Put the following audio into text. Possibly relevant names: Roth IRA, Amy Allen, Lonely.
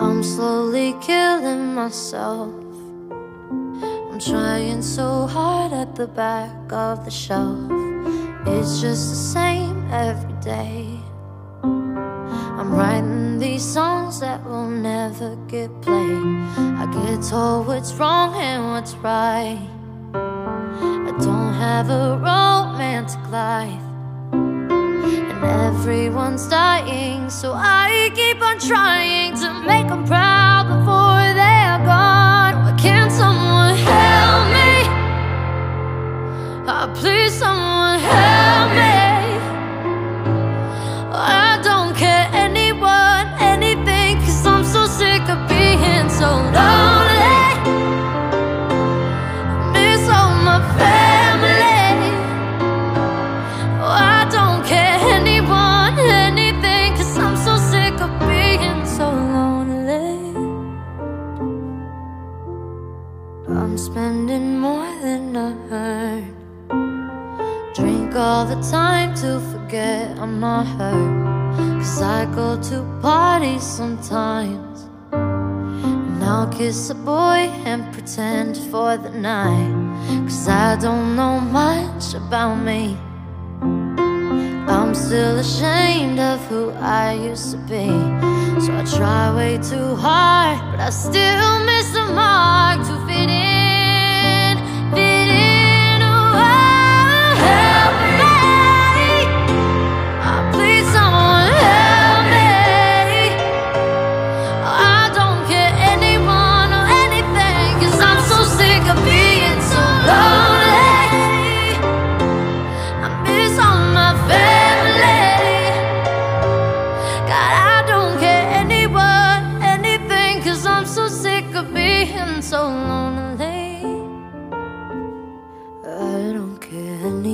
I'm slowly killing myself. I'm trying so hard at the back of the shelf. It's just the same every day. I'm writing these songs that will never get played. I get told what's wrong and what's right. I don't have a romantic life, and everyone's dying, so I keep on trying to make them proud before they are gone. Why can't someone help me? Oh, please, someone help me. I don't care anyone, anything, 'cause I'm so sick of being so lonely. I miss all my family. Oh, I don't care anyone, anything, 'cause I'm so sick of being so lonely. I'm spending more than I earn. Drink all the time to forget I'm not hurt. 'Cause I go to parties sometimes, and I'll kiss a boy and pretend for the night. 'Cause I don't know much about me. I'm still ashamed of who I used to be. So I try way too hard, but I still miss the mark to fit in, fit in. So lonely, I don't care anymore.